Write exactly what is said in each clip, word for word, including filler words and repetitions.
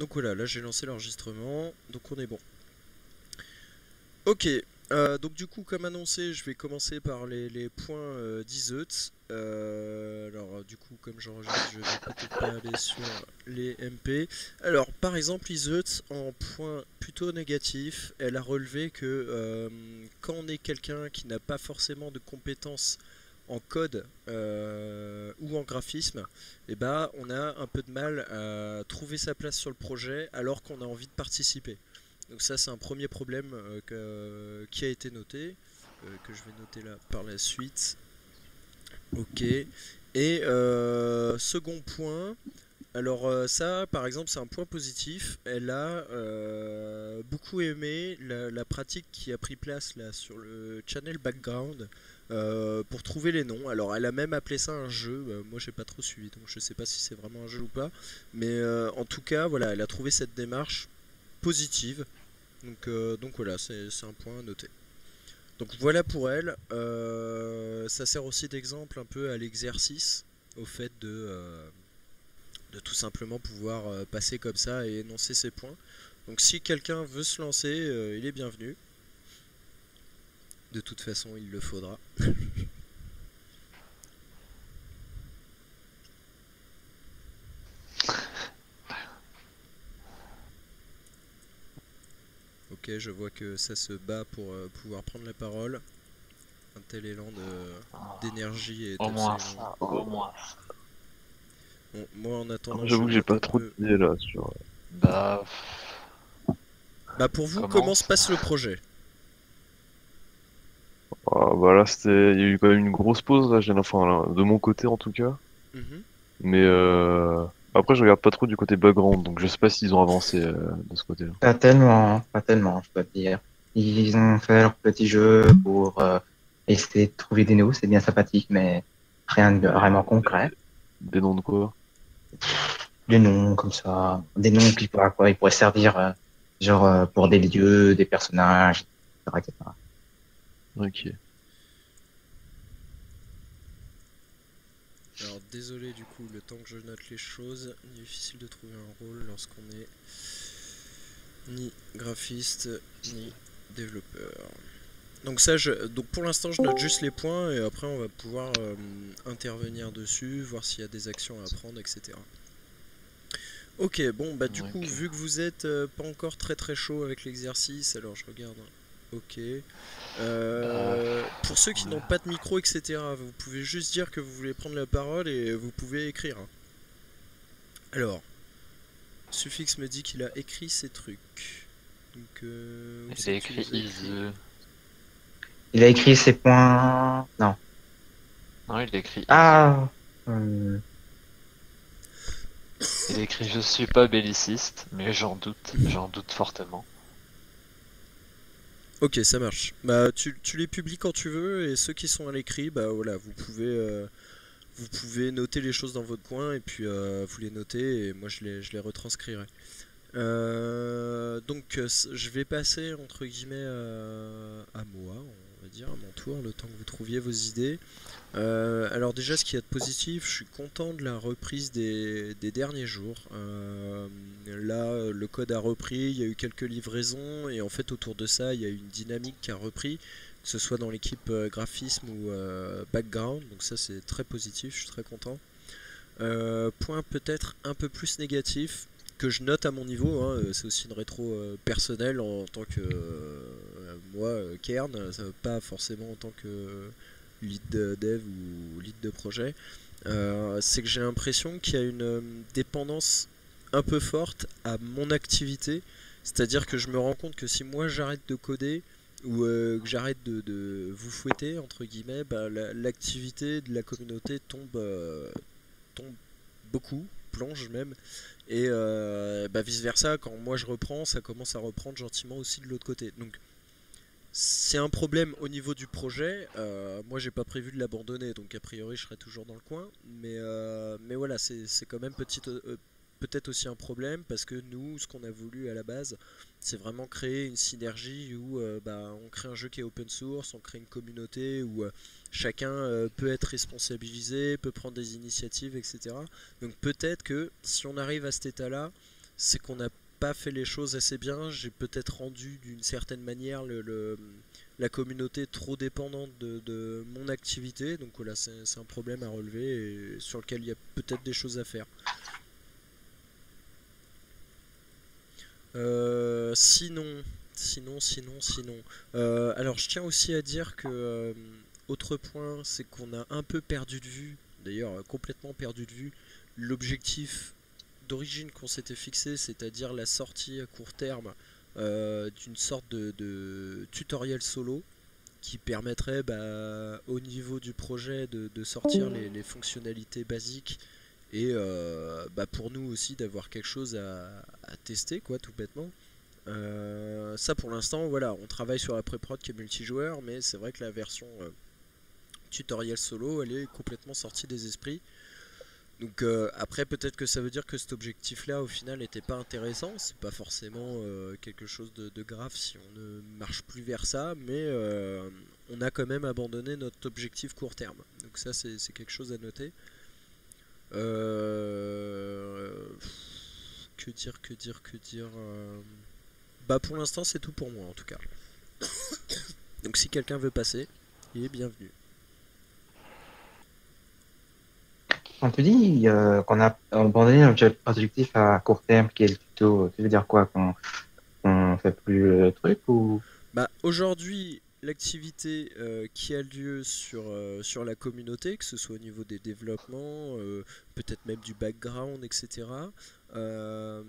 Donc voilà, là j'ai lancé l'enregistrement, donc on est bon. Ok, euh, donc du coup comme annoncé, je vais commencer par les, les points euh, d'Iseut. Euh, alors du coup comme j'enregistre, je vais peut-être pas aller sur les M P. Alors par exemple Iseut, en point plutôt négatif, elle a relevé que euh, quand on est quelqu'un qui n'a pas forcément de compétences en code euh, ou en graphisme, et eh ben, on a un peu de mal à trouver sa place sur le projet alors qu'on a envie de participer. Donc ça c'est un premier problème euh, que, qui a été noté, euh, que je vais noter là par la suite. Ok. Et euh, second point, alors euh, ça par exemple c'est un point positif, elle a euh, beaucoup aimé la, la pratique qui a pris place là sur le channel background. Euh, pour trouver les noms, alors elle a même appelé ça un jeu, euh, moi j'ai pas trop suivi donc je sais pas si c'est vraiment un jeu ou pas, mais euh, en tout cas voilà, elle a trouvé cette démarche positive, donc, euh, donc voilà, c'est un point à noter. Donc voilà pour elle, euh, ça sert aussi d'exemple un peu à l'exercice, au fait de, euh, de tout simplement pouvoir euh, passer comme ça et énoncer ses points, donc si quelqu'un veut se lancer, euh, il est bienvenu. De toute façon, il le faudra. Ok, je vois que ça se bat pour euh, pouvoir prendre la parole. Un tel élan d'énergie et de... Au moins ça, au moins ça. Bon, moi en attendant... J'avoue que j'ai pas trop d'idées là sur... Bah... Bah pour vous, comment, comment se passe le projet? Ah, bah là c'était, il y a eu quand même une grosse pause là, j'ai enfin là, de mon côté en tout cas. Mm-hmm. Mais euh... après je regarde pas trop du côté background, donc je sais pas s'ils ont avancé euh, de ce côté-là. Pas tellement, pas tellement, je dois te dire. Ils ont fait leur petit jeu pour euh, essayer de trouver des noms, c'est bien sympathique, mais rien de vraiment concret. Des noms de quoi? Des noms comme ça, des noms qui pourraient quoi, ils pourraient servir euh, genre euh, pour des lieux, des personnages, et cetera, et cetera. Ok. Alors désolé du coup, le temps que je note les choses, difficile de trouver un rôle lorsqu'on est ni graphiste ni développeur. Donc ça, je, donc pour l'instant je note juste les points et après on va pouvoir euh, intervenir dessus, voir s'il y a des actions à prendre, et cetera. Ok, bon bah du okay. coup vu que vous êtes euh, pas encore très très chaud avec l'exercice, alors je regarde. Ok. Euh, pour ceux qui n'ont pas de micro, et cetera, vous pouvez juste dire que vous voulez prendre la parole et vous pouvez écrire. Alors, Suffix me dit qu'il a écrit ces trucs. Donc, euh, j'ai écrit. Il... il a écrit ses points. Non. Non, il a écrit. Ah. Hum. Il a écrit. Je suis pas belliciste, mais j'en doute, j'en doute fortement. Ok, ça marche. Bah, tu, tu les publies quand tu veux et ceux qui sont à l'écrit, bah voilà, vous pouvez euh, vous pouvez noter les choses dans votre coin et puis euh, vous les notez et moi je les je les retranscrirai. Euh, donc je vais passer entre guillemets euh, à moi, on va dire à mon tour, le temps que vous trouviez vos idées. Euh, alors déjà, ce qu'il y a de positif, je suis content de la reprise des, des derniers jours. Euh, là, le code a repris, il y a eu quelques livraisons, et en fait, autour de ça, il y a eu une dynamique qui a repris, que ce soit dans l'équipe graphisme ou euh, background, donc ça c'est très positif, je suis très content. Euh, point peut-être un peu plus négatif, que je note à mon niveau, hein, c'est aussi une rétro euh, personnelle en, en tant que euh, moi, Kern, ça veut pas forcément en tant que... lead dev ou lead de projet, euh, c'est que j'ai l'impression qu'il y a une dépendance un peu forte à mon activité, c'est-à-dire que je me rends compte que si moi j'arrête de coder ou euh, que j'arrête de, de vous fouetter entre guillemets, bah, l'activité la, de la communauté tombe, euh, tombe beaucoup, plonge même, et euh, bah, vice versa, quand moi je reprends, ça commence à reprendre gentiment aussi de l'autre côté. Donc c'est un problème au niveau du projet, euh, moi j'ai pas prévu de l'abandonner, donc a priori je serai toujours dans le coin, mais, euh, mais voilà, c'est quand même euh, peut-être aussi un problème, parce que nous, ce qu'on a voulu à la base, c'est vraiment créer une synergie où euh, bah, on crée un jeu qui est open source, on crée une communauté où euh, chacun euh, peut être responsabilisé, peut prendre des initiatives, et cetera. Donc peut-être que si on arrive à cet état-là, c'est qu'on n'a pas fait les choses assez bien. J'ai peut-être rendu d'une certaine manière le, le, la communauté trop dépendante de, de mon activité. Donc voilà, c'est un problème à relever et sur lequel il y a peut-être des choses à faire. Euh, sinon, sinon, sinon, sinon. Euh, alors je tiens aussi à dire que, euh, autre point, c'est qu'on a un peu perdu de vue, d'ailleurs complètement perdu de vue, l'objectif d'origine qu'on s'était fixé, c'est-à-dire la sortie à court terme euh, d'une sorte de, de tutoriel solo qui permettrait bah, au niveau du projet de, de sortir les, les fonctionnalités basiques. Et euh, bah pour nous aussi d'avoir quelque chose à, à tester, quoi, tout bêtement. Euh, ça pour l'instant, voilà, on travaille sur la pré-prod qui est multijoueur, mais c'est vrai que la version euh, tutoriel solo, elle est complètement sortie des esprits. Donc euh, après, peut-être que ça veut dire que cet objectif-là, au final, n'était pas intéressant. C'est pas forcément euh, quelque chose de, de grave si on ne marche plus vers ça, mais euh, on a quand même abandonné notre objectif court terme. Donc ça, c'est quelque chose à noter. Euh... Que dire, que dire, que dire euh... Bah pour l'instant c'est tout pour moi en tout cas. Donc si quelqu'un veut passer, il est bienvenu. On te dit euh, qu'on a abandonné notre objectif à court terme qui est le tuto. Ça veut dire quoi, qu'on qu'on fait plus le truc ou... Bah aujourd'hui... l'activité euh, qui a lieu sur, euh, sur la communauté, que ce soit au niveau des développements, euh, peut-être même du background, et cetera, euh,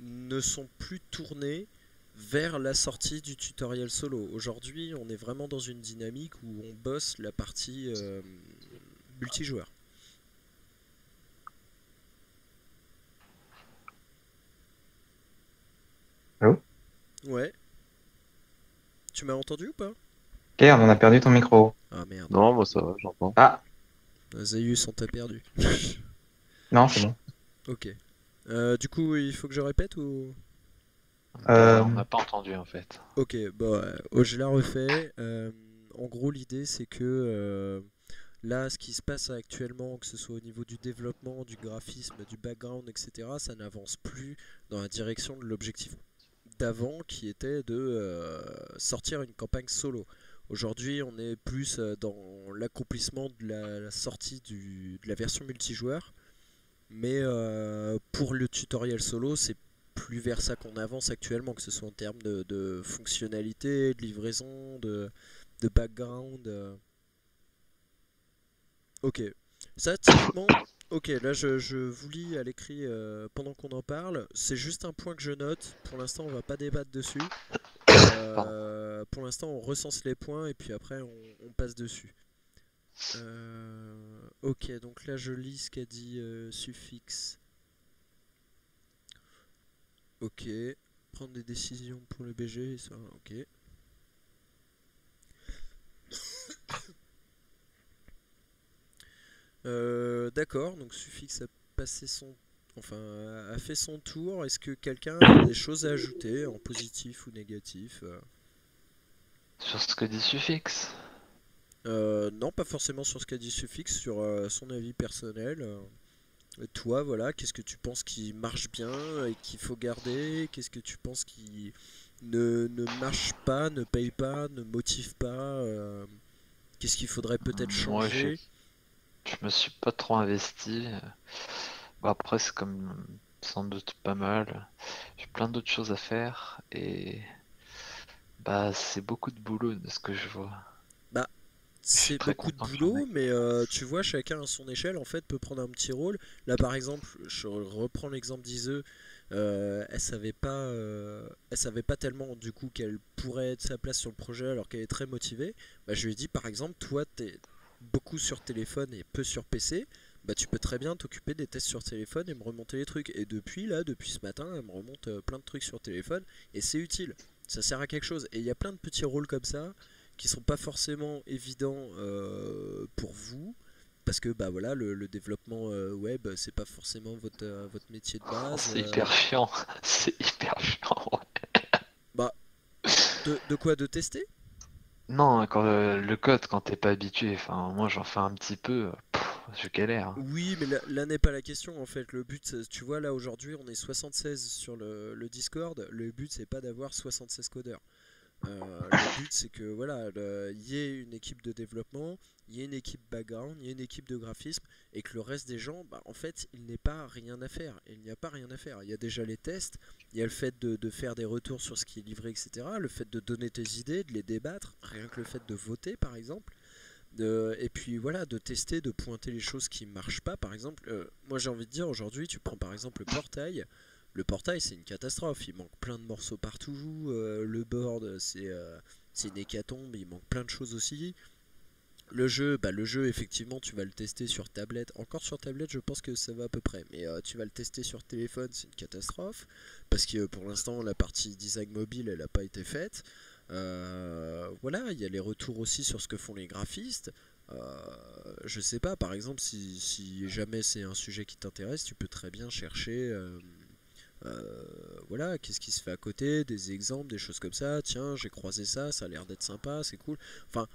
ne sont plus tournées vers la sortie du tutoriel solo. Aujourd'hui, on est vraiment dans une dynamique où on bosse la partie euh, multijoueur. Allô ? Ouais. Tu m'as entendu ou pas? Kern, on a perdu ton micro. Ah merde. Non, moi ça va, j'entends. Ah Zaius, on t'a perdu. Non, c'est bon. Ok. Euh, du coup, il faut que je répète ou... Euh... On n'a pas entendu en fait. Ok, bon, euh, je la refais. Euh, en gros, l'idée c'est que euh, là, ce qui se passe actuellement, que ce soit au niveau du développement, du graphisme, du background, et cetera, ça n'avance plus dans la direction de l'objectif d'avant qui était de euh, sortir une campagne solo. Aujourd'hui on est plus dans l'accomplissement de la, la sortie du, de la version multijoueur, mais euh, pour le tutoriel solo c'est plus vers ça qu'on avance actuellement, que ce soit en termes de, de fonctionnalité, de livraison, de, de background. Euh... Ok, ça typiquement... Ok, là je, je vous lis à l'écrit euh, pendant qu'on en parle. C'est juste un point que je note. Pour l'instant, on va pas débattre dessus. Euh, pour l'instant, on recense les points et puis après, on, on passe dessus. Euh, ok, donc là je lis ce qu'a dit euh, Suffix. Ok, prendre des décisions pour le B G, ça, ok. Euh, D'accord, donc Suffix a passé son, enfin a fait son tour. Est-ce que quelqu'un a des choses à ajouter en positif ou négatif sur ce que dit Suffix? euh, Non, pas forcément sur ce qu'a dit Suffix, sur euh, son avis personnel. Euh, toi, voilà, qu'est-ce que tu penses qui marche bien et qu'il faut garder? Qu'est-ce que tu penses qui ne, ne marche pas, ne paye pas, ne motive pas? euh, Qu'est-ce qu'il faudrait peut-être changer? Ouais, je me suis pas trop investi. Bon, après c'est comme sans doute pas mal. J'ai plein d'autres choses à faire et bah c'est beaucoup de boulot de ce que je vois. Bah c'est beaucoup de boulot, mais euh, tu vois chacun à son échelle en fait peut prendre un petit rôle. Là par exemple, je reprends l'exemple d'Iseut. Euh, elle savait pas, euh, elle savait pas tellement du coup qu'elle pourrait être sa place sur le projet alors qu'elle est très motivée. Bah je lui ai dit par exemple, toi t'es beaucoup sur téléphone et peu sur P C, bah tu peux très bien t'occuper des tests sur téléphone et me remonter les trucs. Et depuis là, depuis ce matin, elle me remonte plein de trucs sur téléphone et c'est utile, ça sert à quelque chose. Et il y a plein de petits rôles comme ça qui sont pas forcément évidents euh, pour vous, parce que bah voilà, le, le développement euh, web c'est pas forcément votre, euh, votre métier de base. Oh, c'est euh... hyper chiant, c'est hyper chiant. Ouais. Bah de, de quoi de tester? Non, quand le, le code, quand t'es pas habitué, enfin moi j'en fais un petit peu, pff, je galère. Oui, mais là, là n'est pas la question en fait. Le but, tu vois, là aujourd'hui on est soixante-seize sur le, le Discord. Le but c'est pas d'avoir soixante-seize codeurs. Euh, le but c'est que voilà, il y ait une équipe de développement, il y ait une équipe background, il y ait une équipe de graphisme, et que le reste des gens, bah, en fait, il n'est pas rien à faire. Il n'y a pas rien à faire. Il y a déjà les tests, il y a le fait de, de faire des retours sur ce qui est livré, et cetera. Le fait de donner tes idées, de les débattre, rien que le fait de voter par exemple. De, et puis voilà, de tester, de pointer les choses qui ne marchent pas. Par exemple, euh, moi j'ai envie de dire aujourd'hui, tu prends par exemple le portail. Le portail c'est une catastrophe, il manque plein de morceaux partout, euh, le board c'est euh, une hécatombe, il manque plein de choses aussi. Le jeu, bah le jeu effectivement tu vas le tester sur tablette, encore sur tablette je pense que ça va à peu près, mais euh, tu vas le tester sur téléphone, c'est une catastrophe, parce que euh, pour l'instant la partie design mobile elle n'a pas été faite. Euh, voilà, il y a les retours aussi sur ce que font les graphistes. Euh, je sais pas, par exemple si, si jamais c'est un sujet qui t'intéresse, tu peux très bien chercher euh, euh, voilà, qu'est-ce qui se fait à côté, des exemples, des choses comme ça. Tiens, j'ai croisé ça, ça a l'air d'être sympa, c'est cool. Enfin,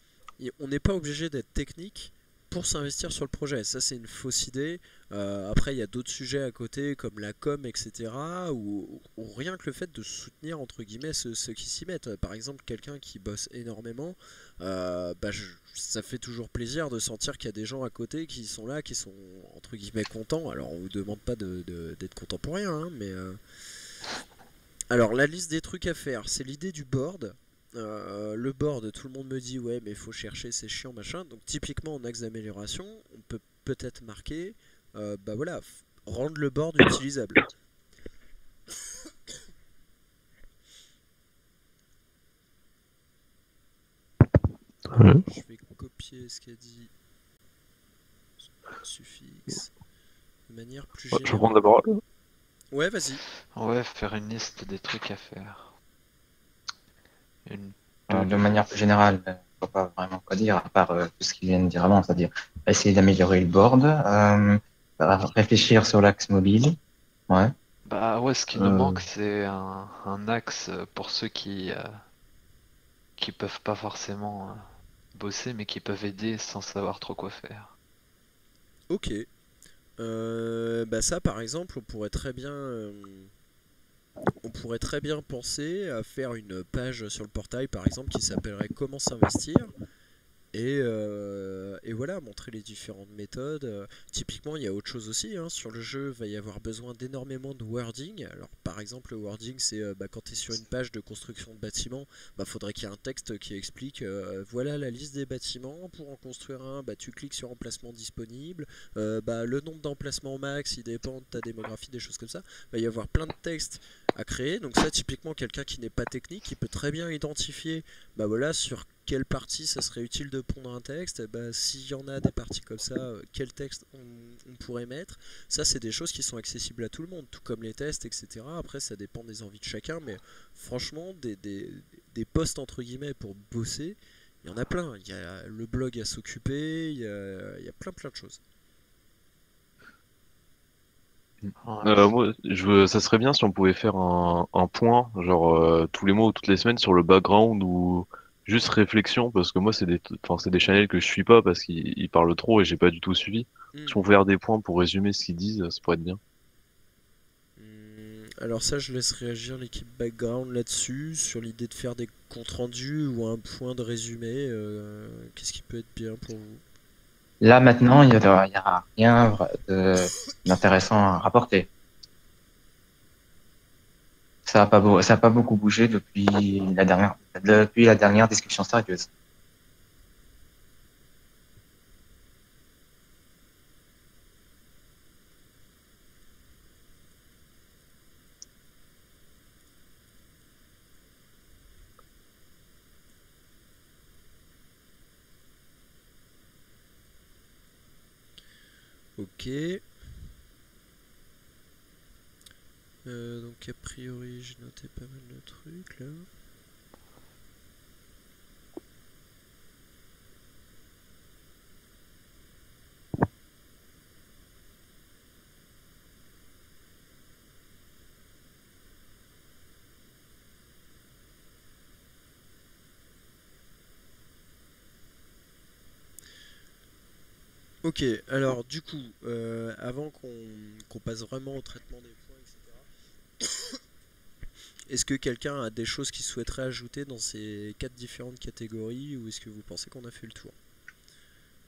on n'est pas obligé d'être technique pour s'investir sur le projet, ça c'est une fausse idée. Euh, après il y a d'autres sujets à côté comme la com, etc., ou rien que le fait de soutenir entre guillemets ceux, ceux qui s'y mettent. Par exemple quelqu'un qui bosse énormément, euh, bah, je, ça fait toujours plaisir de sentir qu'il y a des gens à côté qui sont là, qui sont entre guillemets contents. Alors on vous demande pas de, de, d'être content pour rien, hein, mais euh... alors la liste des trucs à faire, c'est l'idée du board. Euh, le board, tout le monde me dit ouais mais faut chercher, c'est chiant machin, donc typiquement en axe d'amélioration on peut peut-être marquer euh, bah voilà, rendre le board utilisable. Ouais. Je vais copier ce qu'a dit Suffix de manière plus générale. Je prends d'abord. Ouais, vas-y. Ouais, faire une liste des trucs à faire. Une... Euh, de manière plus générale, je ne vois pas vraiment quoi dire, à part euh, tout ce qu'il vient de dire avant, c'est-à-dire essayer d'améliorer le board, euh, réfléchir sur l'axe mobile. Ouais. Bah ouais, ce qui euh... nous manque, c'est un, un axe pour ceux qui euh, qui peuvent pas forcément euh, bosser, mais qui peuvent aider sans savoir trop quoi faire. Ok. Euh, bah ça, par exemple, on pourrait très bien... Euh... On pourrait très bien penser à faire une page sur le portail par exemple qui s'appellerait Comment s'investir, et, euh, et voilà, montrer les différentes méthodes. Typiquement il y a autre chose aussi, hein, sur le jeu il va y avoir besoin d'énormément de wording. Alors par exemple le wording c'est euh, bah, quand tu es sur une page de construction de bâtiments, bah, faudrait qu'il y ait un texte qui explique euh, voilà la liste des bâtiments, pour en construire un bah, tu cliques sur emplacement disponible, euh, bah, le nombre d'emplacements max il dépend de ta démographie, des choses comme ça. Il va y avoir plein de textes à créer, donc ça typiquement quelqu'un qui n'est pas technique, il peut très bien identifier bah voilà sur quelle partie ça serait utile de pondre un texte, bah s'il y en a des parties comme ça, quel texte on, on pourrait mettre. Ça c'est des choses qui sont accessibles à tout le monde, tout comme les tests, et cetera. Après ça dépend des envies de chacun, mais franchement des, des, des postes entre guillemets pour bosser, il y en a plein. Il y a le blog à s'occuper, il y a, il y a plein plein de choses. Euh, moi, je veux, ça serait bien si on pouvait faire un, un point, genre euh, tous les mois ou toutes les semaines sur le background ou juste réflexion, parce que moi c'est des, enfin, des channels que je suis pas parce qu'ils parlent trop et j'ai pas du tout suivi. Mm. Si on pouvait faire des points pour résumer ce qu'ils disent, ça pourrait être bien. Alors ça je laisse réagir l'équipe background là-dessus, sur l'idée de faire des comptes rendus ou un point de résumé. Euh, qu'est-ce qui peut être bien pour vous ? Là, maintenant, il n'y a rien d'intéressant à rapporter. Ça n'a pas, beau, ça a pas beaucoup bougé depuis la dernière, depuis la dernière discussion sérieuse. Ok. Euh, donc a priori j'ai noté pas mal de trucs là. Ok, alors du coup, euh, avant qu'on qu'on passe vraiment au traitement des points, et cetera, est-ce que quelqu'un a des choses qu'il souhaiterait ajouter dans ces quatre différentes catégories, ou est-ce que vous pensez qu'on a fait le tour?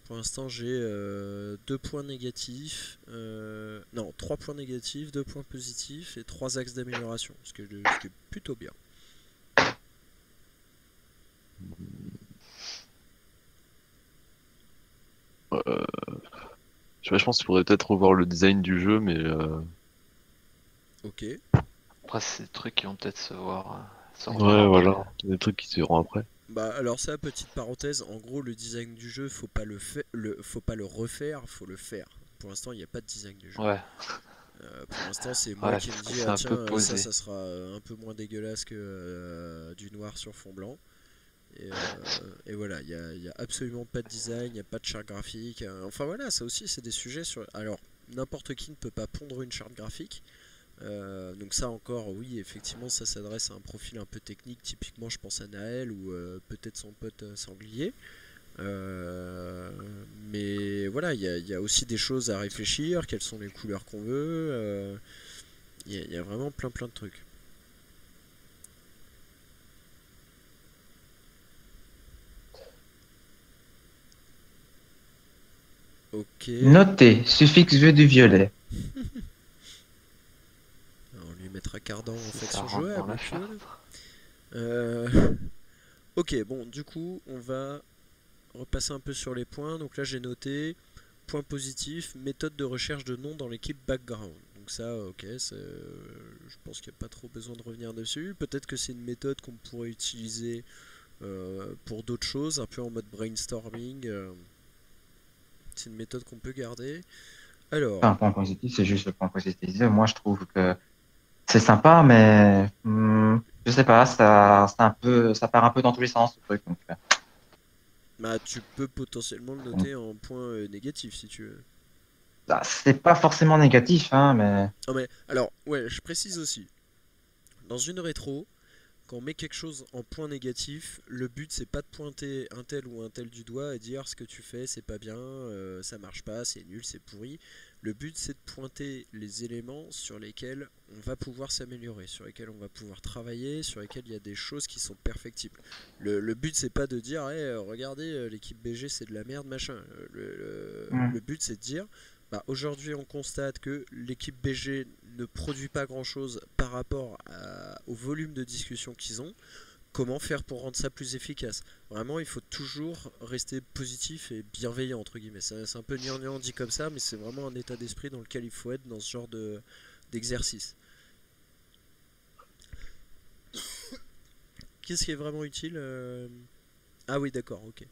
Pour l'instant, j'ai euh, deux points négatifs, euh, non, trois points négatifs, deux points positifs et trois axes d'amélioration, ce qui est plutôt bien. Euh, je sais pas, je pense qu'il faudrait peut-être revoir le design du jeu, mais. Euh... Ok. Après, c'est des trucs qui vont peut-être se voir. Se ouais, voir voilà, des trucs qui se verront après. Bah alors ça, petite parenthèse, en gros le design du jeu, faut pas le, fa le, faut pas le refaire, faut le faire. Pour l'instant, il n'y a pas de design du jeu. Ouais. Euh, pour l'instant, c'est moi ouais, qui me dis, ah tiens, ça, ça sera un peu moins dégueulasse que euh, du noir sur fond blanc. Et, euh, et voilà, il n'y a, a absolument pas de design, il n'y a pas de charte graphique. Euh, enfin voilà, ça aussi, c'est des sujets sur... Alors, n'importe qui ne peut pas pondre une charte graphique. Euh, donc ça encore, oui, effectivement, ça s'adresse à un profil un peu technique. Typiquement, je pense à Naël ou euh, peut-être son pote euh, sanglier. Euh, mais voilà, il y, y a aussi des choses à réfléchir. Quelles sont les couleurs qu'on veut? Il euh, y, y a vraiment plein plein de trucs. Ok. Notez, suffixe vœu du violet. Mettre à Cardan en faction jouable. Euh... Ok, bon, du coup, on va repasser un peu sur les points. Donc là, j'ai noté point positif, méthode de recherche de nom dans l'équipe background. Donc ça, ok, je pense qu'il n'y a pas trop besoin de revenir dessus. Peut-être que c'est une méthode qu'on pourrait utiliser euh, pour d'autres choses, un peu en mode brainstorming. C'est une méthode qu'on peut garder. Alors. Pas un point positif, c'est juste le point positif. Moi, je trouve que. C'est sympa, mais hmm, je sais pas, ça, ça, un peu, ça part un peu dans tous les sens, ce truc. Donc. Bah, tu peux potentiellement le noter mmh. en point euh, négatif, si tu veux. Bah, c'est pas forcément négatif, hein, mais... Non, mais... Alors, ouais, je précise aussi. Dans une rétro, quand on met quelque chose en point négatif, le but, c'est pas de pointer un tel ou un tel du doigt et dire ce que tu fais, c'est pas bien, euh, ça marche pas, c'est nul, c'est pourri. Le but, c'est de pointer les éléments sur lesquels on va pouvoir s'améliorer, sur lesquels on va pouvoir travailler, sur lesquels il y a des choses qui sont perfectibles. Le, le but, c'est pas de dire hey, « Regardez, l'équipe B G, c'est de la merde, machin ». Le, le, ouais. le but, c'est de dire bah, « Aujourd'hui, on constate que l'équipe B G ne produit pas grand-chose par rapport à, au volume de discussion qu'ils ont. Comment faire pour rendre ça plus efficace ?» Vraiment, il faut toujours rester positif et bienveillant, entre guillemets. C'est un peu gnangnan dit comme ça, mais c'est vraiment un état d'esprit dans lequel il faut être dans ce genre de d'exercice. Qu'est-ce qui est vraiment utile euh... Ah oui, d'accord, ok.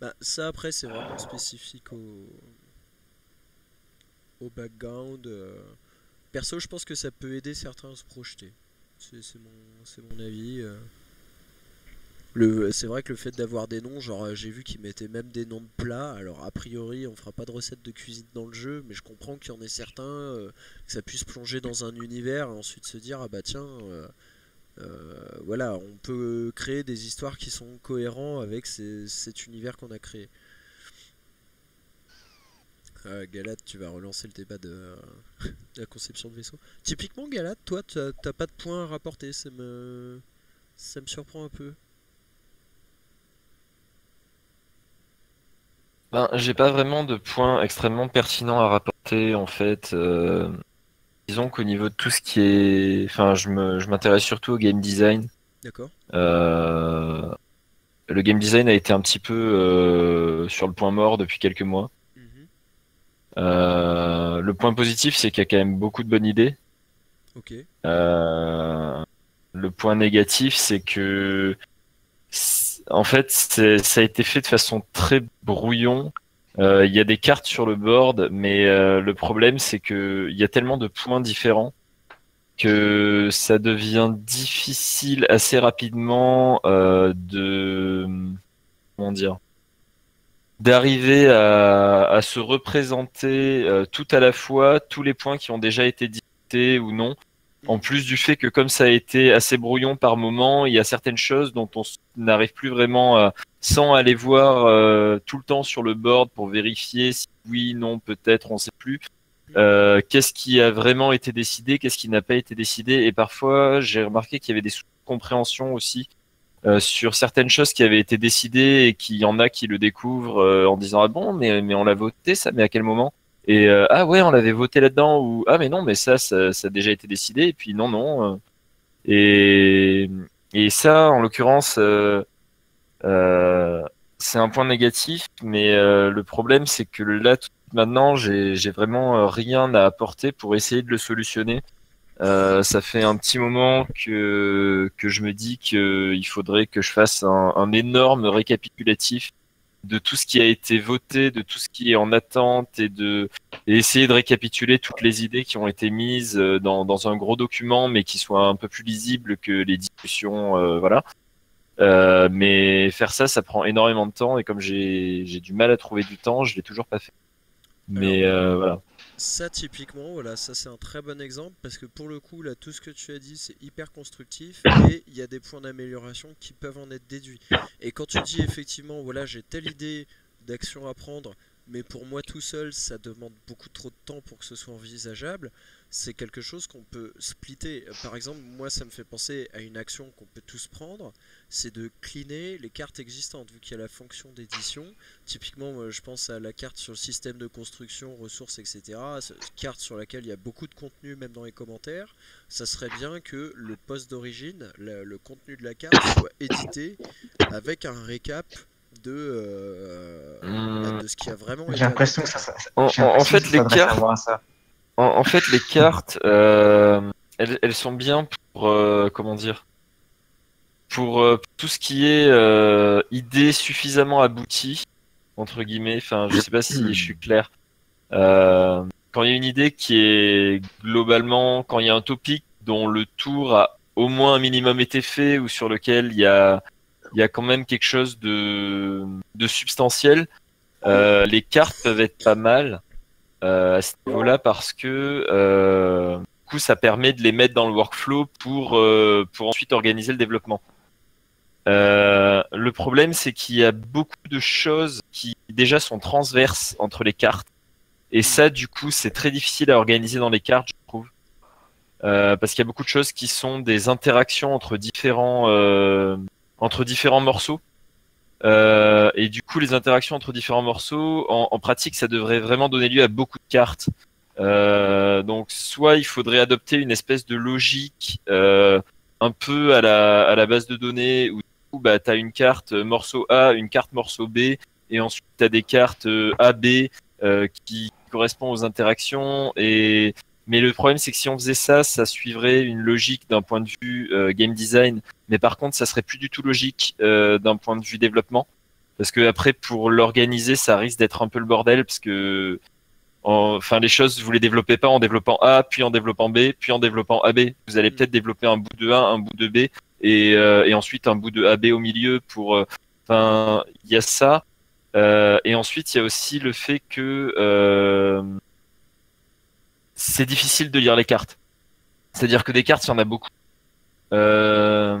Bah, ça, après, c'est vraiment spécifique au, au background... Euh... Perso, je pense que ça peut aider certains à se projeter. C'est mon, mon avis. C'est vrai que le fait d'avoir des noms, genre j'ai vu qu'ils mettaient même des noms de plats. Alors a priori, on fera pas de recette de cuisine dans le jeu, mais je comprends qu'il y en ait certains euh, que ça puisse plonger dans un univers et ensuite se dire ah bah tiens, euh, euh, voilà, on peut créer des histoires qui sont cohérents avec ces, cet univers qu'on a créé. Euh, Galate, tu vas relancer le débat de, euh, de la conception de vaisseau. Typiquement, Galate, toi, t'as pas de points à rapporter. Ça me, ça me surprend un peu. Ben, j'ai pas vraiment de points extrêmement pertinents à rapporter, en fait. Euh, disons qu'au niveau de tout ce qui est... Enfin, je m'intéresse surtout au game design. D'accord. Euh, le game design a été un petit peu euh, sur le point mort depuis quelques mois. Euh, le point positif, c'est qu'il y a quand même beaucoup de bonnes idées. Okay. Euh, le point négatif, c'est que en fait, ça a été fait de façon très brouillon. Euh, il y a des cartes sur le board, mais euh, le problème, c'est que il y a tellement de points différents que ça devient difficile assez rapidement euh, de comment dire. d'arriver à, à se représenter euh, tout à la fois tous les points qui ont déjà été discutés ou non En plus du fait que comme ça a été assez brouillon par moment, il y a certaines choses dont on n'arrive plus vraiment à, sans aller voir euh, tout le temps sur le board pour vérifier si oui, non, peut-être, on ne sait plus. Euh, qu'est-ce qui a vraiment été décidé, qu'est-ce qui n'a pas été décidé. Et parfois, j'ai remarqué qu'il y avait des sous-compréhensions aussi euh, sur certaines choses qui avaient été décidées et qu'il y en a qui le découvrent euh, en disant « Ah bon, mais, mais on l'a voté ça, mais à quel moment ?» Et euh, ah ouais, on l'avait voté là-dedans, ou ah mais non, mais ça, ça, ça a déjà été décidé, et puis non, non. Euh, et, et ça, en l'occurrence, euh, euh, c'est un point négatif, mais euh, le problème, c'est que là, tout maintenant, j'ai vraiment rien à apporter pour essayer de le solutionner. Euh, ça fait un petit moment que, que je me dis qu'il faudrait que je fasse un, un énorme récapitulatif de tout ce qui a été voté, de tout ce qui est en attente, et de et essayer de récapituler toutes les idées qui ont été mises dans, dans un gros document, mais qui soit un peu plus lisible que les discussions, euh, voilà. Euh, mais faire ça, ça prend énormément de temps, et comme j'ai du mal à trouver du temps, je l'ai toujours pas fait. Mais alors, euh, voilà. Ça typiquement, voilà, ça c'est un très bon exemple, parce que pour le coup, là, tout ce que tu as dit, c'est hyper constructif, et il y a des points d'amélioration qui peuvent en être déduits. Et quand tu dis effectivement, voilà, j'ai telle idée d'action à prendre, mais pour moi tout seul, ça demande beaucoup trop de temps pour que ce soit envisageable, c'est quelque chose qu'on peut splitter. Par exemple, moi ça me fait penser à une action qu'on peut tous prendre, c'est de cleaner les cartes existantes, vu qu'il y a la fonction d'édition. Typiquement, je pense à la carte sur le système de construction, ressources, et cetera. Carte sur laquelle il y a beaucoup de contenu, même dans les commentaires. Ça serait bien que le post d'origine, le, le contenu de la carte, soit édité avec un récap de, euh, mmh. de ce qui a vraiment été... J'ai l'impression que ça... ça, ça en, en fait, les cartes... En, en fait, les cartes, euh, elles, elles sont bien pour, euh, comment dire, pour euh, tout ce qui est euh, idée suffisamment aboutie, entre guillemets, enfin, je sais pas si je suis clair. Euh, quand il y a une idée qui est globalement, quand il y a un topic dont le tour a au moins un minimum été fait, ou sur lequel il y a, y a quand même quelque chose de, de substantiel, euh, les cartes peuvent être pas mal. Euh, à ce niveau-là, parce que euh, du coup, ça permet de les mettre dans le workflow pour, euh, pour ensuite organiser le développement. Euh, le problème, c'est qu'il y a beaucoup de choses qui déjà sont transverses entre les cartes, et ça, du coup, c'est très difficile à organiser dans les cartes, je trouve, euh, parce qu'il y a beaucoup de choses qui sont des interactions entre différents, euh, entre différents morceaux. Euh, et du coup, les interactions entre différents morceaux, en, en pratique, ça devrait vraiment donner lieu à beaucoup de cartes. Euh, donc, soit il faudrait adopter une espèce de logique euh, un peu à la, à la base de données, où du coup, bah, tu as une carte morceau A, une carte morceau B, et ensuite tu as des cartes A B euh, qui correspondent aux interactions. Et... Mais le problème, c'est que si on faisait ça, ça suivrait une logique d'un point de vue euh, game design. Mais par contre, ça serait plus du tout logique euh, d'un point de vue développement. Parce que après, pour l'organiser, ça risque d'être un peu le bordel. Parce que en... enfin, les choses, vous les développez pas en développant A, puis en développant B, puis en développant A B. Vous allez peut-être développer un bout de A, un bout de B, et, euh, et ensuite un bout de A B au milieu. Pour, euh... Enfin, il y a ça. Euh, et ensuite, il y a aussi le fait que... Euh... c'est difficile de lire les cartes. C'est-à-dire que des cartes, il y en a beaucoup. Euh...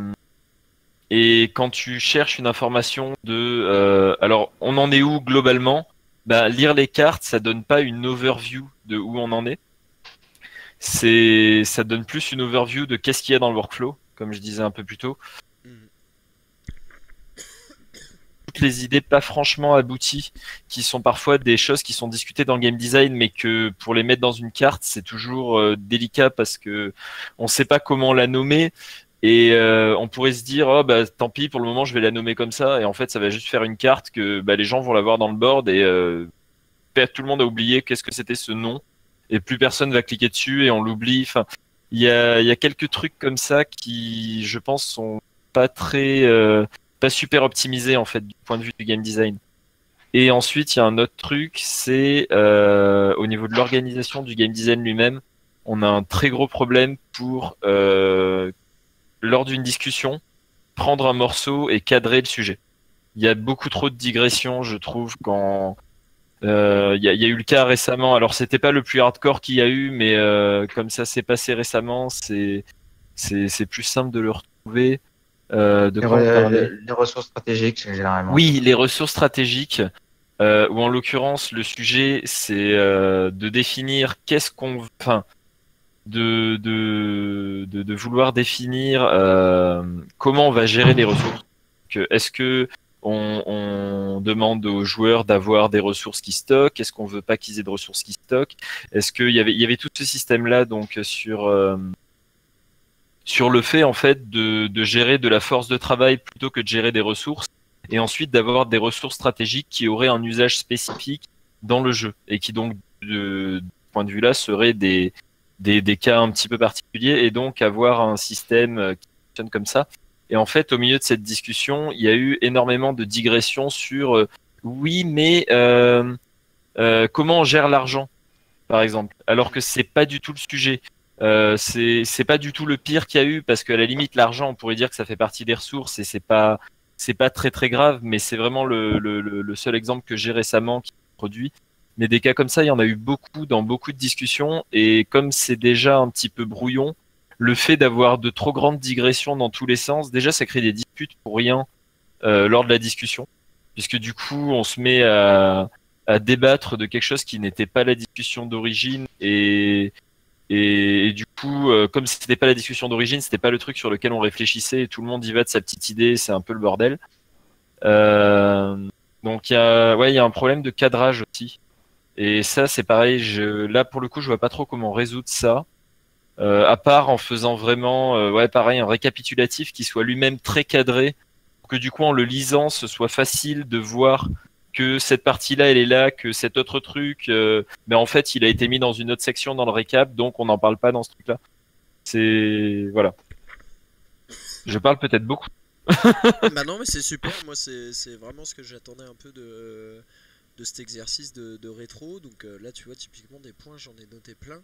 Et quand tu cherches une information de... Euh... Alors, on en est où globalement? Bah, lire les cartes, ça donne pas une overview de où on en est. C'est... Ça donne plus une overview de qu'est-ce qu'il y a dans le workflow, comme je disais un peu plus tôt. Toutes les idées pas franchement abouties, qui sont parfois des choses qui sont discutées dans le game design, mais que pour les mettre dans une carte, c'est toujours euh, délicat parce que on sait pas comment la nommer, et euh, on pourrait se dire oh bah tant pis, pour le moment je vais la nommer comme ça, et en fait ça va juste faire une carte que bah, les gens vont la voir dans le board, et euh, tout le monde a oublié qu'est-ce que c'était ce nom, et plus personne va cliquer dessus et on l'oublie. Enfin, il y a, y a quelques trucs comme ça qui, je pense, sont pas très euh, pas super optimisé en fait du point de vue du game design. Et ensuite il y a un autre truc, c'est euh, au niveau de l'organisation du game design lui-même, on a un très gros problème pour euh, lors d'une discussion prendre un morceau et cadrer le sujet. Il y a beaucoup trop de digressions, je trouve, quand Il euh, y, y a eu le cas récemment, alors c'était pas le plus hardcore qu'il y a eu, mais euh, comme ça s'est passé récemment, c'est plus simple de le retrouver. Euh, de les, re les, les ressources stratégiques, généralement. Oui, les ressources stratégiques, euh, où en l'occurrence, le sujet, c'est euh, de définir qu'est-ce qu'on... Enfin, de, de, de, de vouloir définir euh, comment on va gérer les ressources. Est-ce que... On, on demande aux joueurs d'avoir des ressources qui stockent. Est-ce qu'on veut pas qu'ils aient de ressources qui stockent? Est-ce qu'il y avait, il y avait tout ce système-là donc sur euh, sur le fait en fait de, de gérer de la force de travail plutôt que de gérer des ressources, et ensuite d'avoir des ressources stratégiques qui auraient un usage spécifique dans le jeu et qui donc de, de ce point de vue-là seraient des, des des cas un petit peu particuliers, et donc avoir un système qui fonctionne comme ça. Et en fait, au milieu de cette discussion, il y a eu énormément de digressions sur euh, oui, mais euh, euh, comment on gère l'argent, par exemple, alors que c'est pas du tout le sujet. Euh, c'est pas du tout le pire qu'il y a eu, parce qu'à la limite, l'argent, on pourrait dire que ça fait partie des ressources et c'est pas c'est pas très très grave, mais c'est vraiment le, le, le seul exemple que j'ai récemment qui produit. Mais des cas comme ça, il y en a eu beaucoup dans beaucoup de discussions, et comme c'est déjà un petit peu brouillon, le fait d'avoir de trop grandes digressions dans tous les sens, déjà ça crée des disputes pour rien euh, lors de la discussion, puisque du coup on se met à, à débattre de quelque chose qui n'était pas la discussion d'origine, et, et, et du coup euh, comme c'était pas la discussion d'origine, c'était pas le truc sur lequel on réfléchissait, et tout le monde y va de sa petite idée, c'est un peu le bordel. Euh, donc il y a, ouais, y a un problème de cadrage aussi, et ça c'est pareil, je, là pour le coup je vois pas trop comment résoudre ça. Euh, à part en faisant vraiment euh, ouais, pareil, un récapitulatif qui soit lui-même très cadré, pour que du coup en le lisant ce soit facile de voir que cette partie-là elle est là, que cet autre truc euh, mais en fait il a été mis dans une autre section dans le récap, donc on n'en parle pas dans ce truc-là. C'est... voilà, je parle peut-être beaucoup. Bah non mais c'est super, moi c'est vraiment ce que j'attendais un peu de... de cet exercice de, de rétro. Donc euh, là tu vois typiquement des points, j'en ai noté plein,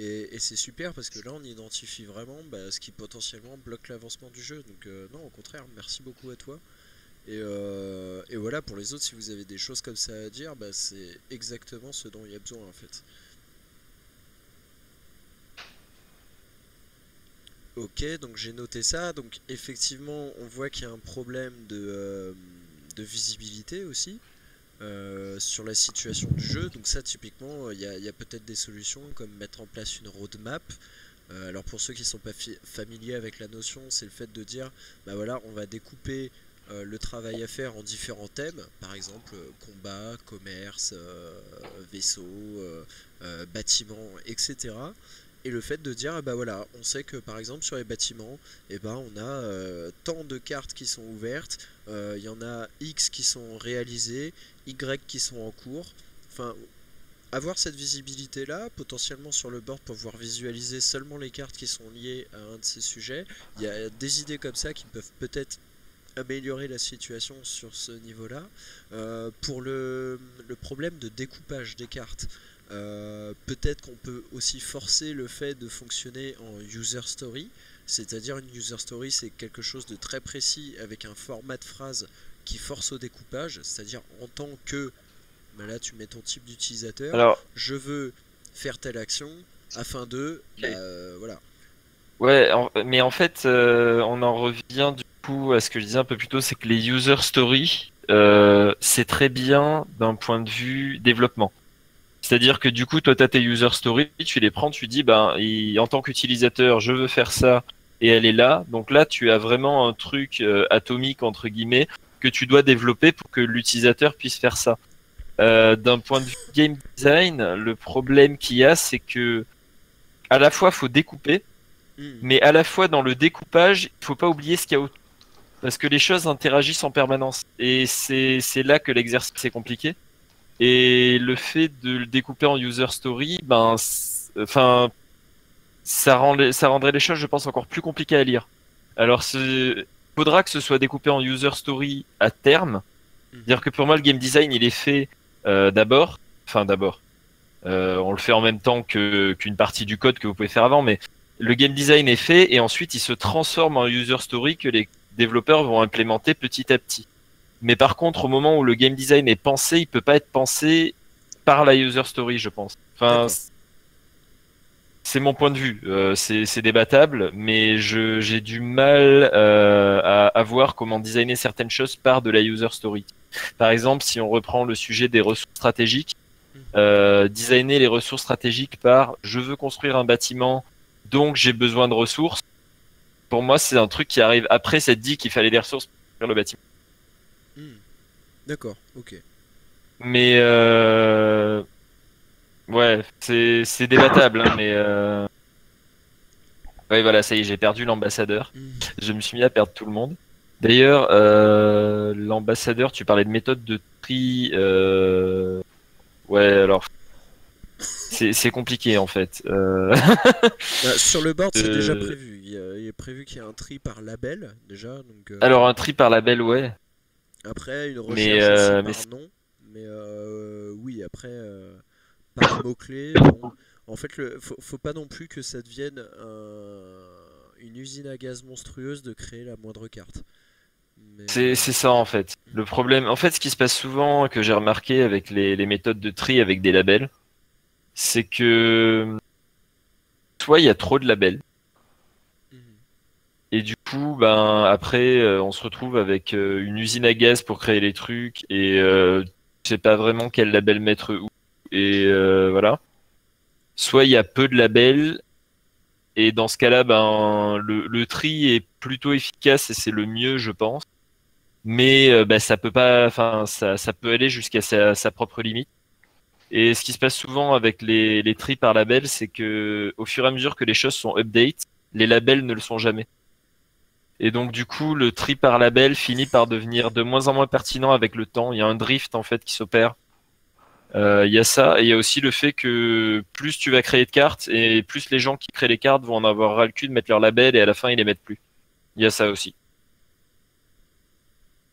et, et c'est super parce que là on identifie vraiment bah, ce qui potentiellement bloque l'avancement du jeu. Donc euh, non, au contraire, merci beaucoup à toi, et, euh, et voilà, pour les autres si vous avez des choses comme ça à dire, bah, c'est exactement ce dont il y a besoin en fait. Ok, donc j'ai noté ça. Donc effectivement on voit qu'il y a un problème de, euh, de visibilité aussi Euh, sur la situation du jeu. Donc ça typiquement il euh, y a, a peut-être des solutions comme mettre en place une roadmap. euh, alors pour ceux qui ne sont pas familiers avec la notion, c'est le fait de dire bah voilà, on va découper euh, le travail à faire en différents thèmes, par exemple euh, combat, commerce, euh, vaisseau, euh, euh, bâtiment, etc. Et le fait de dire ah bah voilà, on sait que par exemple sur les bâtiments, eh ben, on a euh, tant de cartes qui sont ouvertes, il euh, y en a X qui sont réalisées, Y qui sont en cours. Enfin, avoir cette visibilité là, potentiellement sur le board pour pouvoir visualiser seulement les cartes qui sont liées à un de ces sujets. Il y a des idées comme ça qui peuvent peut-être améliorer la situation sur ce niveau là. Euh, pour le, le problème de découpage des cartes, Euh, peut-être qu'on peut aussi forcer le fait de fonctionner en user story, c'est-à-dire une user story c'est quelque chose de très précis avec un format de phrase qui force au découpage, c'est-à-dire en tant que, ben là tu mets ton type d'utilisateur, alors... je veux faire telle action afin de, okay. euh, voilà. Ouais, en, mais en fait euh, on en revient du coup à ce que je disais un peu plus tôt, c'est que les user story euh, c'est très bien d'un point de vue développement. C'est-à-dire que du coup, toi, tu as tes user stories, tu les prends, tu dis, ben, il, en tant qu'utilisateur, je veux faire ça, et elle est là. Donc là, tu as vraiment un truc euh, atomique, entre guillemets, que tu dois développer pour que l'utilisateur puisse faire ça. Euh, d'un point de vue game design, le problème qu'il y a, c'est que à la fois, il faut découper, mmh. mais à la fois, dans le découpage, il ne faut pas oublier ce qu'il y a autour. Parce que les choses interagissent en permanence. Et c'est là que l'exercice est compliqué. Et le fait de le découper en user story, ben, enfin, ça, rend les, ça rendrait les choses, je pense, encore plus compliquées à lire. Alors, il faudra que ce soit découpé en user story à terme. C'est-à-dire que pour moi, le game design, il est fait euh, d'abord, enfin d'abord, euh, on le fait en même temps que qu'une partie du code que vous pouvez faire avant, mais le game design est fait et ensuite, il se transforme en user story que les développeurs vont implémenter petit à petit. Mais par contre, au moment où le game design est pensé, il peut pas être pensé par la user story, je pense. Enfin, c'est mon point de vue. Euh, c'est débattable, mais j'ai du mal euh, à, à voir comment designer certaines choses par de la user story. Par exemple, si on reprend le sujet des ressources stratégiques, euh, designer les ressources stratégiques par « je veux construire un bâtiment, donc j'ai besoin de ressources », pour moi, c'est un truc qui arrive après cette dit qu'il fallait des ressources pour construire le bâtiment. Hmm. D'accord, ok. Mais euh... ouais, c'est débattable, hein, mais euh... ouais, voilà, ça y est, j'ai perdu l'ambassadeur. Mmh. Je me suis mis à perdre tout le monde. D'ailleurs, euh... l'ambassadeur, tu parlais de méthode de tri. Euh... Ouais, alors c'est compliqué en fait. Euh... bah, sur le board, c'est euh... déjà prévu. Il, y a, il est prévu qu'il y ait un tri par label déjà. Donc, euh... alors un tri par label, ouais. Après, une recherche mais euh... par mais... nom. Mais euh, oui, après, euh, par mots-clés, bon, en fait, le, faut, faut pas non plus que ça devienne un, une usine à gaz monstrueuse de créer la moindre carte. Mais... C'est ça, en fait. Le problème, en fait, ce qui se passe souvent, que j'ai remarqué avec les, les méthodes de tri avec des labels, c'est que soit il y a trop de labels, mmh. et du coup, ben, après, on se retrouve avec une usine à gaz pour créer les trucs, et... Euh, je sais pas vraiment quel label mettre où et euh, voilà. Soit il y a peu de labels et dans ce cas-là, ben le, le tri est plutôt efficace et c'est le mieux, je pense. Mais euh, ben, ça peut pas, enfin ça, ça peut aller jusqu'à sa, sa propre limite. Et ce qui se passe souvent avec les, les tris par label, c'est que au fur et à mesure que les choses sont update, les labels ne le sont jamais. Et donc du coup, le tri par label finit par devenir de moins en moins pertinent avec le temps. Il y a un drift en fait qui s'opère. Euh, il y a ça, et il y a aussi le fait que plus tu vas créer de cartes, et plus les gens qui créent les cartes vont en avoir ras le cul de mettre leur label, et à la fin ils les mettent plus. Il y a ça aussi.